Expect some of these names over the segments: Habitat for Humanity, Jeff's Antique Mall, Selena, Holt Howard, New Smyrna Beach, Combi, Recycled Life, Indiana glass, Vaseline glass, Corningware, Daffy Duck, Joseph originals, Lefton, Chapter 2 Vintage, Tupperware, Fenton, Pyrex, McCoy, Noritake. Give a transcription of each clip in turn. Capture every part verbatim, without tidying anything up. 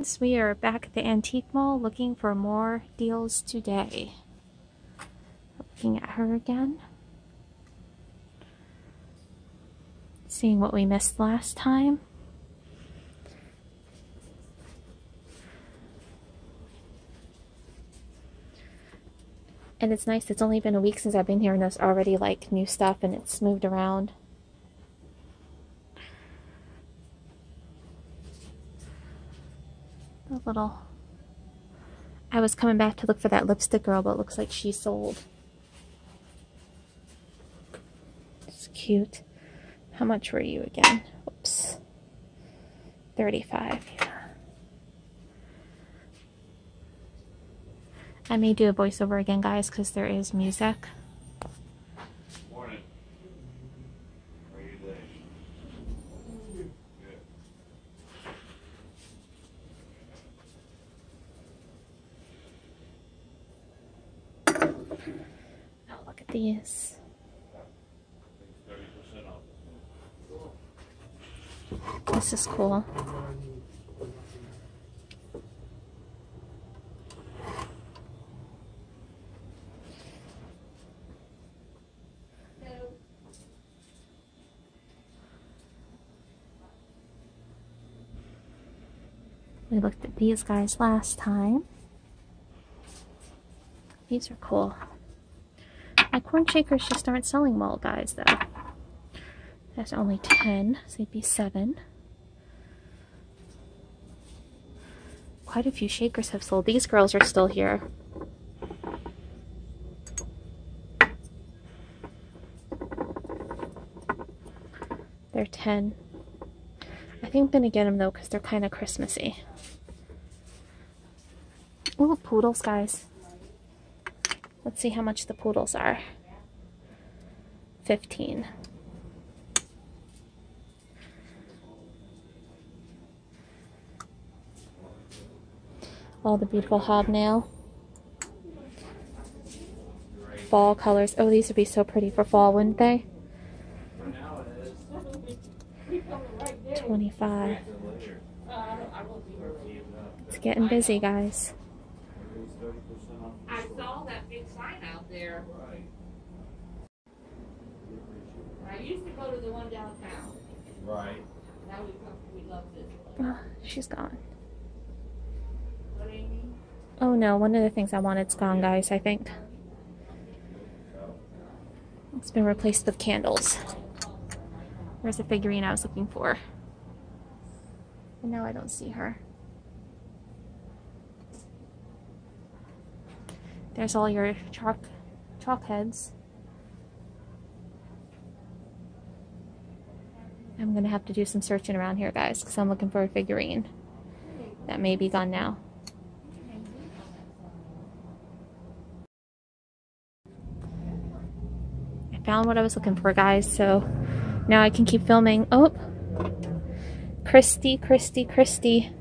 friends, we are back at the antique mall looking for more deals today. Looking at her again. Seeing what we missed last time. And it's nice, it's only been a week since I've been here and there's already like new stuff and it's moved around. A little. I was coming back to look for that lipstick girl, but it looks like she sold. It's cute. How much were you again? Oops. thirty-five. Yeah. I may do a voiceover again, guys, because there is music. Morning. How are you today? Good. Oh, look at these. thirty percent off. This is cool. We looked at these guys last time. These are cool. My corn shakers just aren't selling well, guys, though. There's only ten, so it'd be seven. Quite a few shakers have sold. These girls are still here. They're ten. I think I'm gonna get them though because they're kind of Christmassy. Ooh, poodles, guys. Let's see how much the poodles are. fifteen. All the beautiful hobnail. Fall colors. Oh, these would be so pretty for fall, wouldn't they? twenty-five. It's getting busy, guys. I saw that big sign out there. I used to go to the one downtown. Right. Now we love this. She's gone. Oh no, one of the things I wanted's gone, guys, I think. It's been replaced with candles. Where's the figurine I was looking for? And now I don't see her. There's all your chalk, chalk heads. I'm gonna have to do some searching around here, guys, because I'm looking for a figurine that may be gone now. I found what I was looking for, guys, so now I can keep filming. Oh, Christy, Christy, Christy.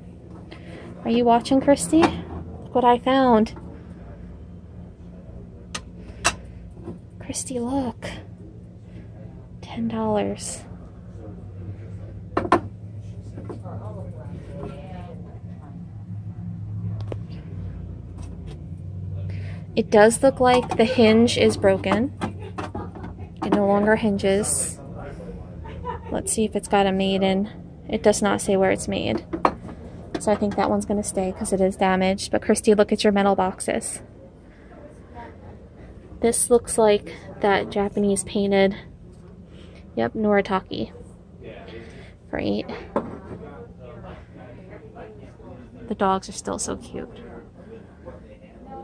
Are you watching, Christy? Look what I found. Christy, look. Ten dollars. It does look like the hinge is broken. It no longer hinges. Let's see if it's got a made in. It does not say where it's made. So I think that one's gonna stay because it is damaged. But Christy, look at your metal boxes. This looks like that Japanese painted, yep, Noritake for eight. The dogs are still so cute.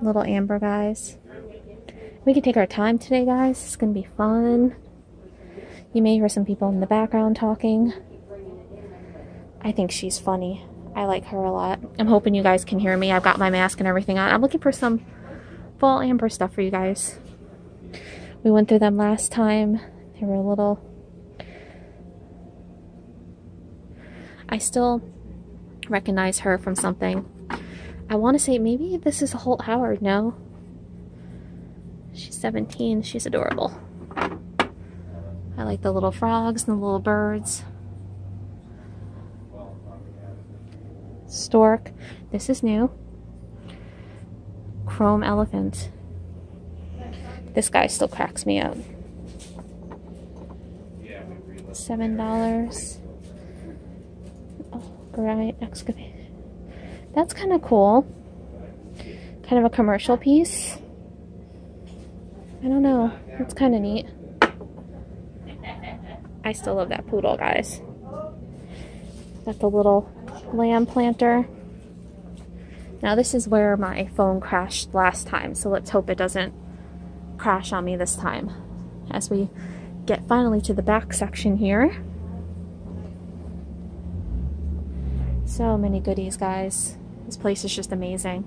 Little amber guys. We can take our time today, guys. It's gonna be fun. You may hear some people in the background talking. I think she's funny. I like her a lot. I'm hoping you guys can hear me. I've got my mask and everything on. I'm looking for some fall amber stuff for you guys. We went through them last time. They were a little... I still recognize her from something. I want to say maybe this is Holt Howard, no? She's seventeen. She's adorable. I like the little frogs and the little birds. stork. This is new. Chrome elephant. This guy still cracks me up. Seven dollars. Oh, granite excavation. That's kind of cool. Kind of a commercial piece. I don't know. It's kind of neat. I still love that poodle, guys. Got the little lamb planter. Now this is where my phone crashed last time, so let's hope it doesn't crash on me this time. As we get finally to the back section here. So many goodies, guys. This place is just amazing.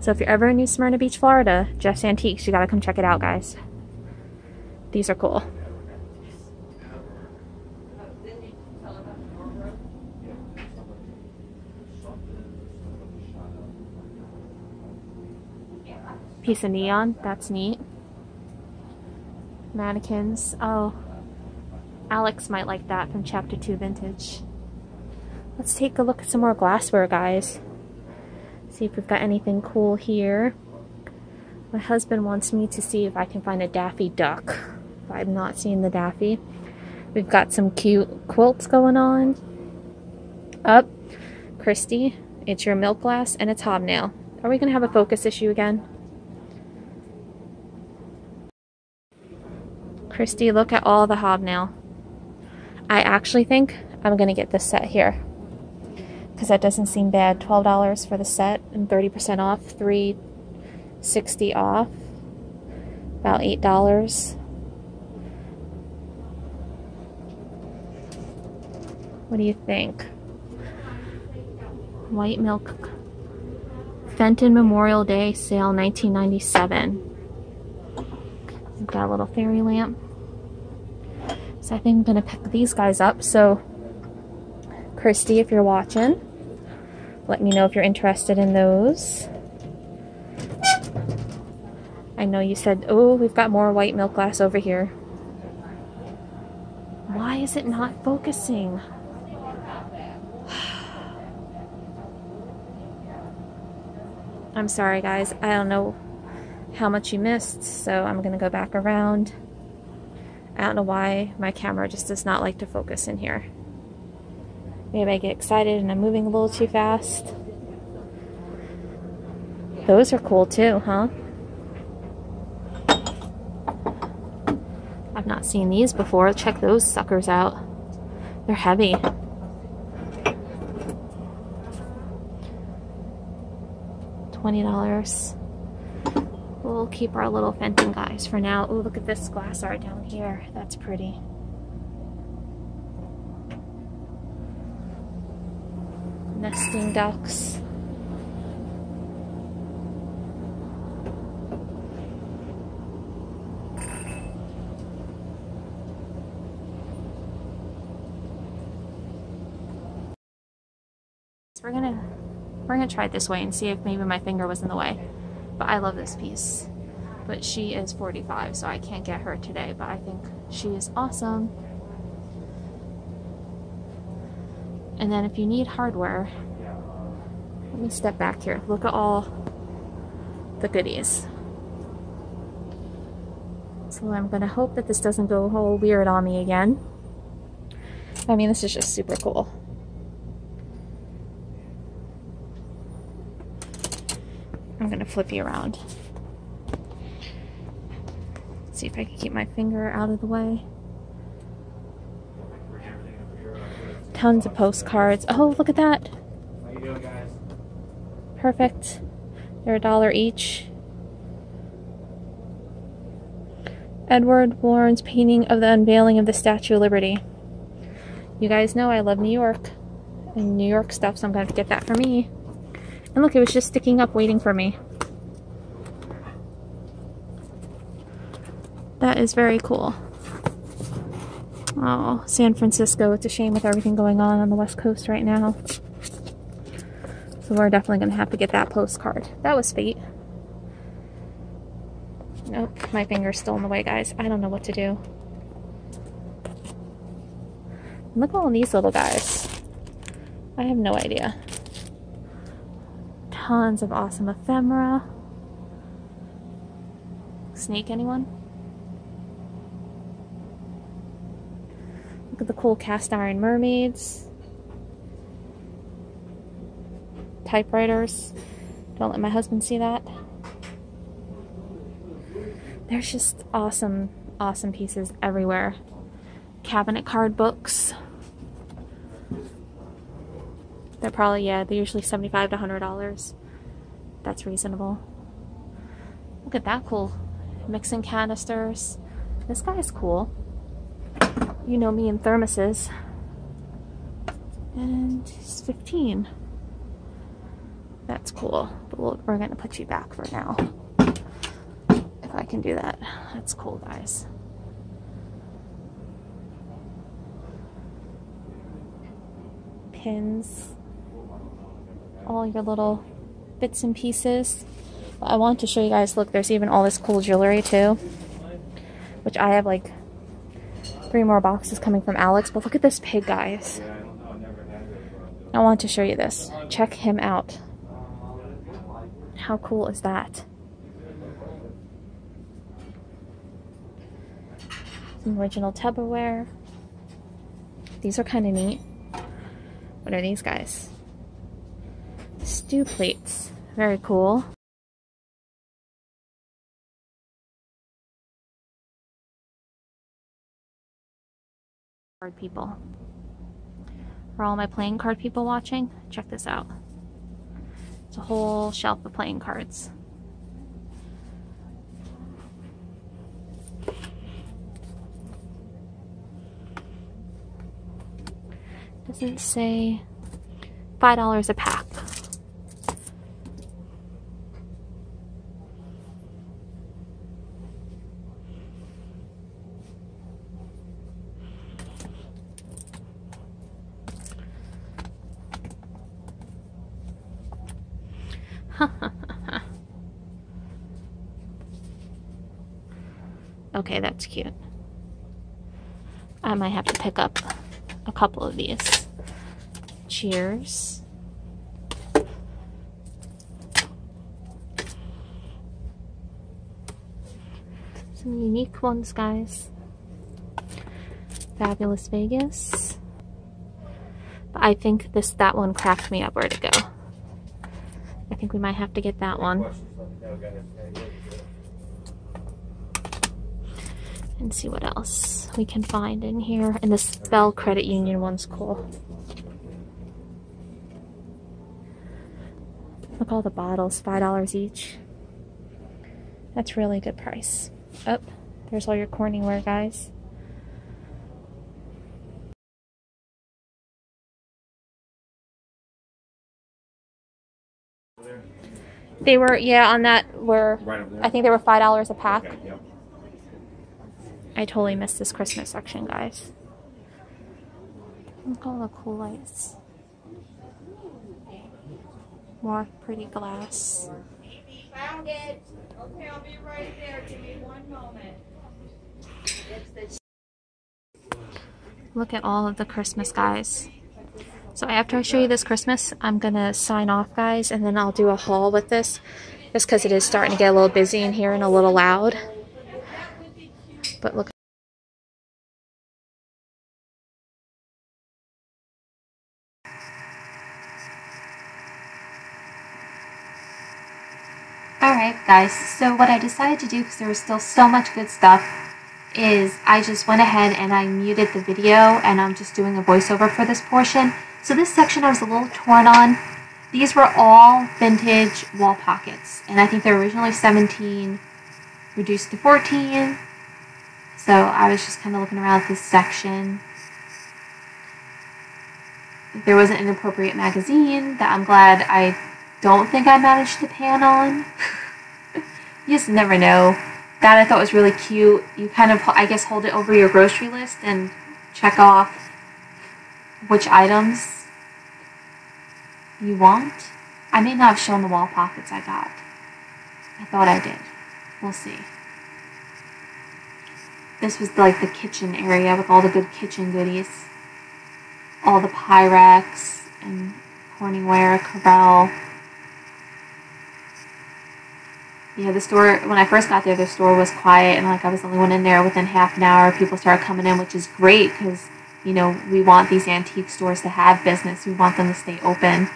So if you're ever in New Smyrna Beach, Florida, Jeff's Antiques, you gotta come check it out, guys. These are cool. Piece of neon, that's neat. Mannequins. Oh, Alex might like that from Chapter two Vintage. Let's take a look at some more glassware, guys. See if we've got anything cool here. My husband wants me to see if I can find a Daffy Duck. I've not seen the Daffy. We've got some cute quilts going on. Up, Christy, it's your milk glass and it's hobnail. Are we gonna have a focus issue again? Christy, look at all the hobnail. I actually think I'm gonna get this set here, because that doesn't seem bad. twelve dollars for the set and thirty percent off, three sixty off, about eight dollars. What do you think? White milk. Fenton Memorial Day sale, nineteen ninety-seven. We've got a little fairy lamp. So I think I'm gonna pick these guys up. So Christy, if you're watching, let me know if you're interested in those. I know you said, oh, we've got more white milk glass over here. Why is it not focusing? I'm sorry, guys. I don't know how much you missed, so I'm going to go back around. I don't know why my camera just does not like to focus in here. Maybe I get excited and I'm moving a little too fast. Those are cool too, huh? I've not seen these before. Check those suckers out. They're heavy. twenty dollars. We'll keep our little Fenton guys for now. Oh, look at this glass art down here. That's pretty. Nesting ducks. So we're gonna we're gonna try it this way and see if maybe my finger was in the way. But I love this piece. But she is forty-five, so I can't get her today, but I think she is awesome. And then if you need hardware, let me step back here. Look at all the goodies. So I'm gonna hope that this doesn't go all weird on me again. I mean, this is just super cool. I'm gonna flip you around. Let's see if I can keep my finger out of the way. Tons of postcards. Oh, look at that. How you doing, guys? Perfect. They're a dollar each. Edward Warren's painting of the unveiling of the Statue of Liberty. You guys know I love New York and New York stuff, so I'm going to have to get that for me. And look, it was just sticking up waiting for me. That is very cool. Oh, San Francisco. It's a shame with everything going on on the West Coast right now. So we're definitely going to have to get that postcard. That was fate. Nope, my finger's still in the way, guys. I don't know what to do. Look at all these little guys. I have no idea. tons of awesome ephemera. Sneak, anyone? Look at the cool cast iron mermaids. Typewriters. Don't let my husband see that. There's just awesome, awesome pieces everywhere. Cabinet card books. They're probably, yeah, they're usually seventy-five to a hundred dollars. That's reasonable. Look at that cool mixing canisters. This guy's cool. You know me and thermoses. And he's fifteen. That's cool. But we'll, we're gonna put you back for now. If I can do that. That's cool, guys. Pins. All your little bits and pieces. I want to show you guys, look, there's even all this cool jewelry too, which I have like three more boxes coming from Alex, but look at this pig, guys. I want to show you this. Check him out. How cool is that? Some original Tupperware. These are kind of neat. What are these guys? Stew plates. Very cool. Card people. For all my playing card people watching, check this out. It's a whole shelf of playing cards. Doesn't say five dollars a pack. Okay, that's cute. I might have to pick up a couple of these. Cheers. Some unique ones, guys. Fabulous Vegas. I think this that one cracked me up where to go. I think we might have to get that one. And see what else we can find in here. And this Bell Credit Union one's cool. Look, all the bottles, five dollars each. That's really a good price. Oh, there's all your Corningware, guys. They were, yeah, on that were, I think they were five dollars a pack. Okay, yeah. I totally missed this Christmas section, guys. Look at all the cool lights. More pretty glass. Found it. Okay, I'll be right there. Give me one moment. Look at all of the Christmas, guys. So after I show you this Christmas, I'm gonna sign off, guys, and then I'll do a haul with this, just because it is starting to get a little busy in here and a little loud. But look. Alright guys, so what I decided to do, because there was still so much good stuff, is I just went ahead and I muted the video and I'm just doing a voiceover for this portion. So this section I was a little torn on. These were all vintage wall pockets, and I think they're originally seventeen, reduced to fourteen. So I was just kind of looking around at this section. There was an inappropriate magazine that I'm glad I don't think I managed to pan on. You just never know. That I thought was really cute. You kind of, I guess, hold it over your grocery list and check off which items you want. I may not have shown the wall pockets I got. I thought I did. We'll see. This was like the kitchen area with all the good kitchen goodies. All the Pyrex and Corningware, Corel, you know, the store, when I first got there, the store was quiet, and, like, I was the only one in there. Within half an hour, people started coming in, which is great because, you know, we want these antique stores to have business. We want them to stay open.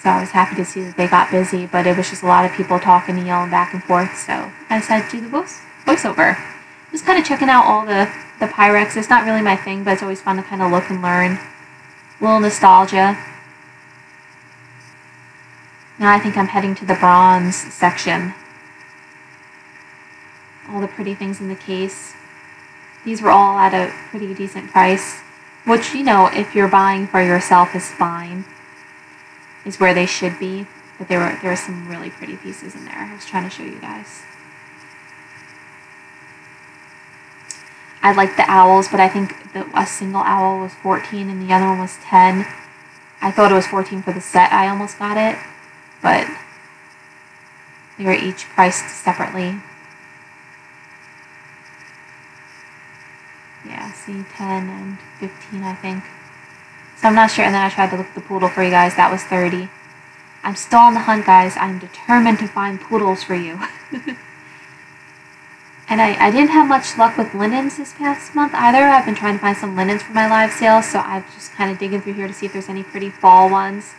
So I was happy to see that they got busy, but it was just a lot of people talking and yelling back and forth, so I decided to do the voice voiceover. Just kind of checking out all the, the Pyrex. It's not really my thing, but it's always fun to kind of look and learn. A little nostalgia. Now I think I'm heading to the bronze section. All the pretty things in the case. These were all at a pretty decent price, which, you know, if you're buying for yourself is fine. Is where they should be, but there were there were some really pretty pieces in there. I was trying to show you guys. I like the owls, but I think the, a single owl was fourteen and the other one was ten. I thought it was fourteen for the set. I almost got it, but they were each priced separately. Yeah, see, ten and fifteen, I think. So I'm not sure, and then I tried to look at the poodle for you guys. That was thirty dollars. I'm still on the hunt, guys. I'm determined to find poodles for you. And I, I didn't have much luck with linens this past month either. I've been trying to find some linens for my live sales, so I'm just kind of digging through here to see if there's any pretty fall ones.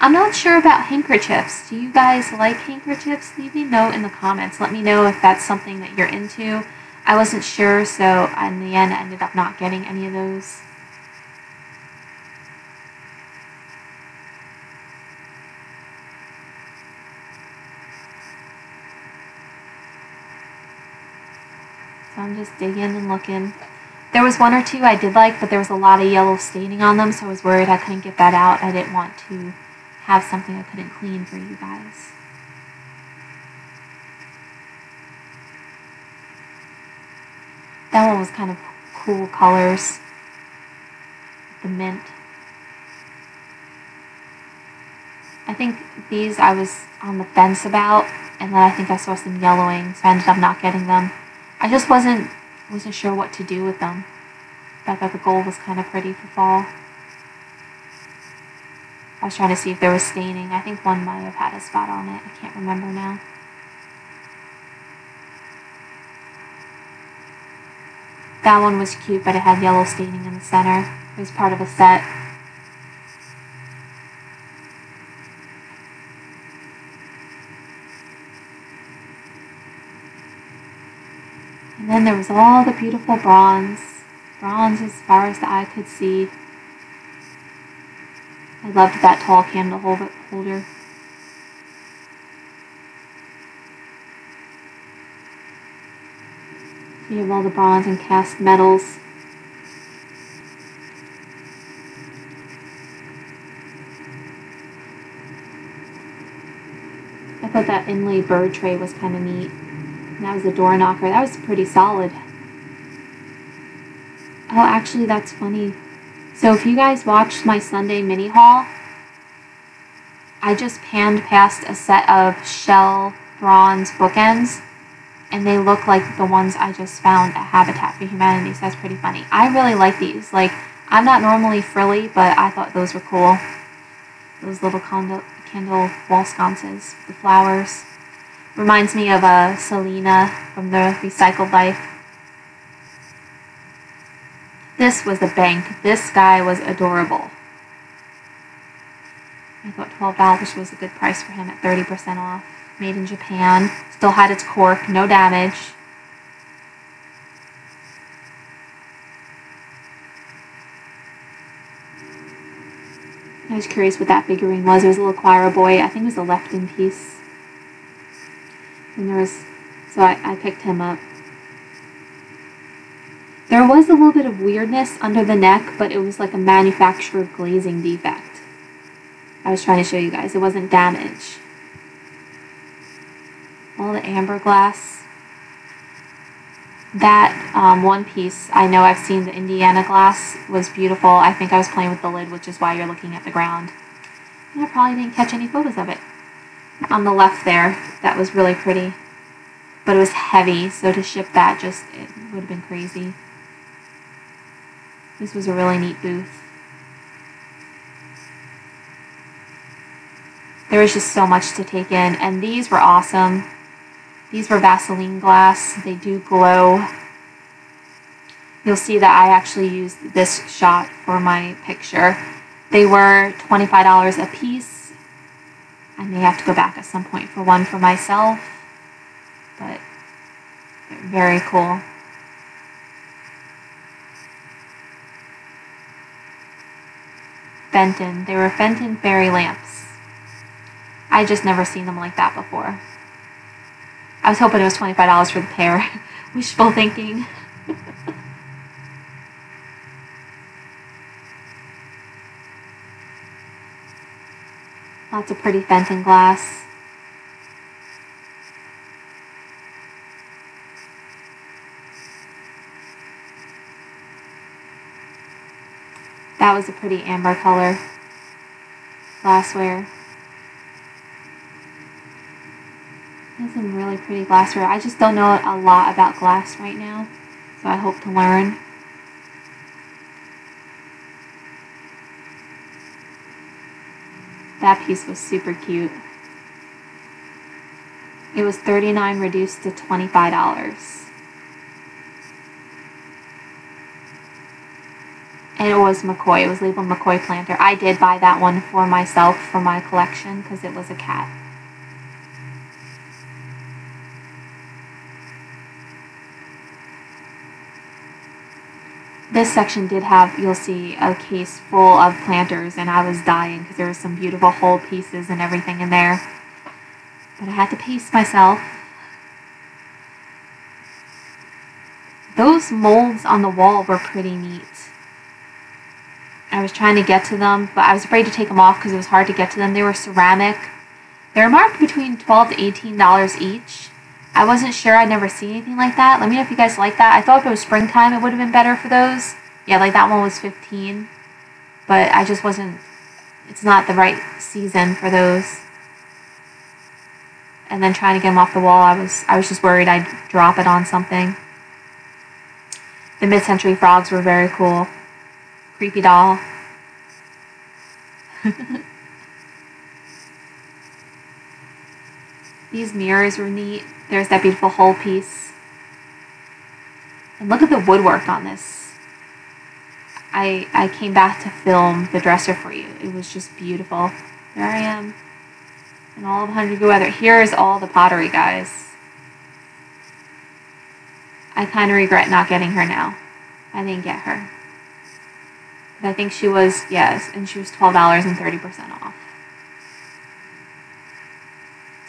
I'm not sure about handkerchiefs. Do you guys like handkerchiefs? Leave me a note in the comments. Let me know if that's something that you're into. I wasn't sure, so in the end I ended up not getting any of those. So I'm just digging and looking. There was one or two I did like, but there was a lot of yellow staining on them, so I was worried I couldn't get that out. I didn't want to have something I couldn't clean for you guys. That one was kind of cool colors. The mint. I think these I was on the fence about, and then I think I saw some yellowing, so I ended up not getting them. I just wasn't wasn't sure what to do with them. I thought the gold was kind of pretty for fall. I was trying to see if there was staining. I think one might have had a spot on it. I can't remember now. That one was cute, but it had yellow staining in the center. It was part of a set. And then there was all the beautiful bronze. Bronze as far as the eye could see. I loved that tall candle holder. You have all the bronze and cast metals. I thought that inlay bird tray was kind of neat. And that was a door knocker. That was pretty solid. Oh, actually, that's funny. So if you guys watched my Sunday mini haul, I just panned past a set of shell bronze bookends, and they look like the ones I just found at Habitat for Humanity, so that's pretty funny. I really like these. Like, I'm not normally frilly, but I thought those were cool. Those little candle, candle wall sconces, the flowers. Reminds me of uh, Selena from the Recycled Life. This was a bank. This guy was adorable. I thought twelve dollars was a good price for him at thirty percent off. Made in Japan. Still had its cork. No damage. I was curious what that figurine was. It was a little choir boy. I think it was a Lefton piece. And there was, so I, I picked him up. There was a little bit of weirdness under the neck, but it was like a manufactured glazing defect. I was trying to show you guys. It wasn't damage. All the amber glass. That um, one piece, I know I've seen the Indiana glass, was beautiful. I think I was playing with the lid, which is why you're looking at the ground. And I probably didn't catch any photos of it. On the left there, that was really pretty, but it was heavy, so to ship that just, it would have been crazy. This was a really neat booth. There was just so much to take in, and these were awesome. These were Vaseline glass. They do glow. You'll see that I actually used this shot for my picture. They were twenty-five dollars a piece. I may have to go back at some point for one for myself, but they're very cool. Fenton. They were Fenton fairy lamps. I just never seen them like that before. I was hoping it was twenty-five dollars for the pair. Wishful thinking. Lots of pretty Fenton glass. That was a pretty amber color glassware. There's some really pretty glassware. I just don't know a lot about glass right now, so I hope to learn. That piece was super cute. It was thirty-nine dollars reduced to twenty-five dollars. And it was McCoy. It was labeled McCoy planter. I did buy that one for myself for my collection because it was a cat. This section did have, you'll see, a case full of planters, and I was dying because there was some beautiful whole pieces and everything in there. But I had to pace myself. Those molds on the wall were pretty neat. I was trying to get to them, but I was afraid to take them off because it was hard to get to them. They were ceramic. They were marked between twelve to eighteen dollars each. I wasn't sure. I'd never seen anything like that. Let me know if you guys like that. I thought if it was springtime, it would have been better for those. Yeah, like that one was fifteen dollars, but I just wasn't, it's not the right season for those. And then trying to get them off the wall, I was, I was just worried I'd drop it on something. The mid-century frogs were very cool. Creepy doll. These mirrors were neat. There's that beautiful whole piece. And look at the woodwork on this. I, I came back to film the dresser for you. It was just beautiful. There I am. And all of one hundred Good Weather. Here's all the pottery, guys. I kind of regret not getting her now. I didn't get her. But I think she was, yes, and she was twelve dollars and thirty percent off.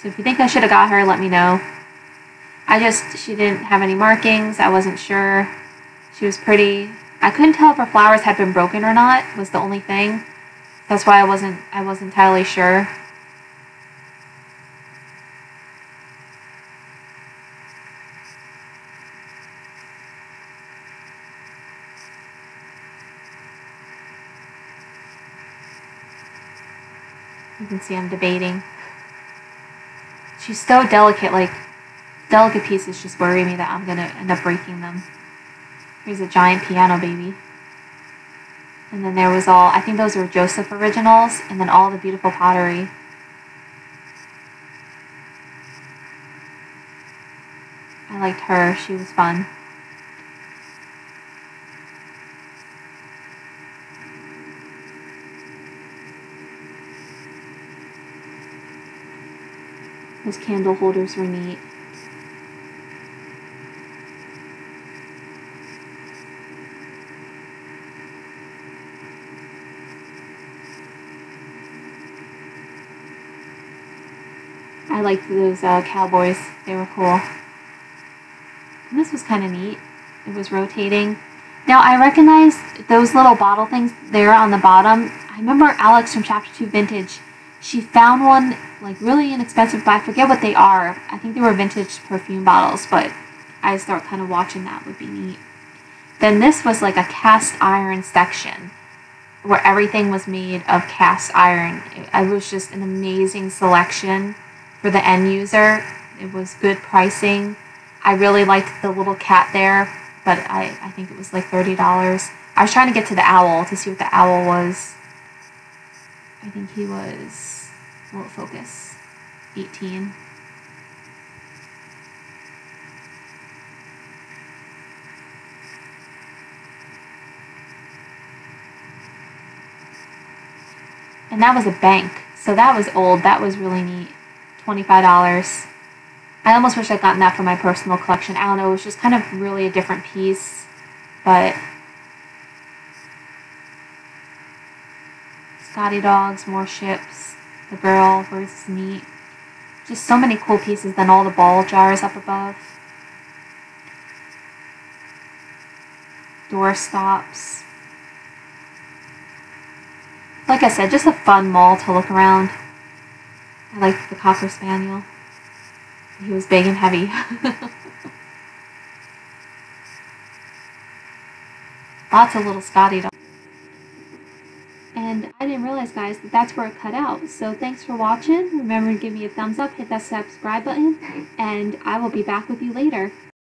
So if you think I should have got her, let me know. I just, she didn't have any markings. I wasn't sure. She was pretty. I couldn't tell if her flowers had been broken or not, was the only thing. That's why I wasn't, I wasn't entirely sure. You can see I'm debating. She's so delicate, like, delicate pieces just worry me that I'm going to end up breaking them. Here's a giant piano baby. And then there was all, I think those were Joseph originals, and then all the beautiful pottery. I liked her, she was fun. Those candle holders were neat. I liked those uh, cowboys. They were cool. And this was kind of neat. It was rotating. Now, I recognized those little bottle things there on the bottom. I remember Alex from Chapter two Vintage. She found one, like, really inexpensive, but I forget what they are. I think they were vintage perfume bottles, but I just thought kind of watching that would be neat. Then this was like a cast iron section where everything was made of cast iron. It was just an amazing selection for the end user. It was good pricing. I really liked the little cat there, but I, I think it was like thirty dollars. I was trying to get to the owl to see what the owl was. I think he was won't focus. eighteen. And that was a bank, so that was old. That was really neat. twenty-five dollars. I almost wish I'd gotten that for my personal collection. I don't know, it was just kind of really a different piece, but Scotty dogs, more ships, the barrel, birds is neat. Just so many cool pieces, then all the ball jars up above. Door stops. Like I said, just a fun mall to look around. I liked the Cocker Spaniel. He was big and heavy. Lots of little Scotty dogs. And I didn't realize, guys, that that's where it cut out. So thanks for watching. Remember to give me a thumbs up, hit that subscribe button, and I will be back with you later.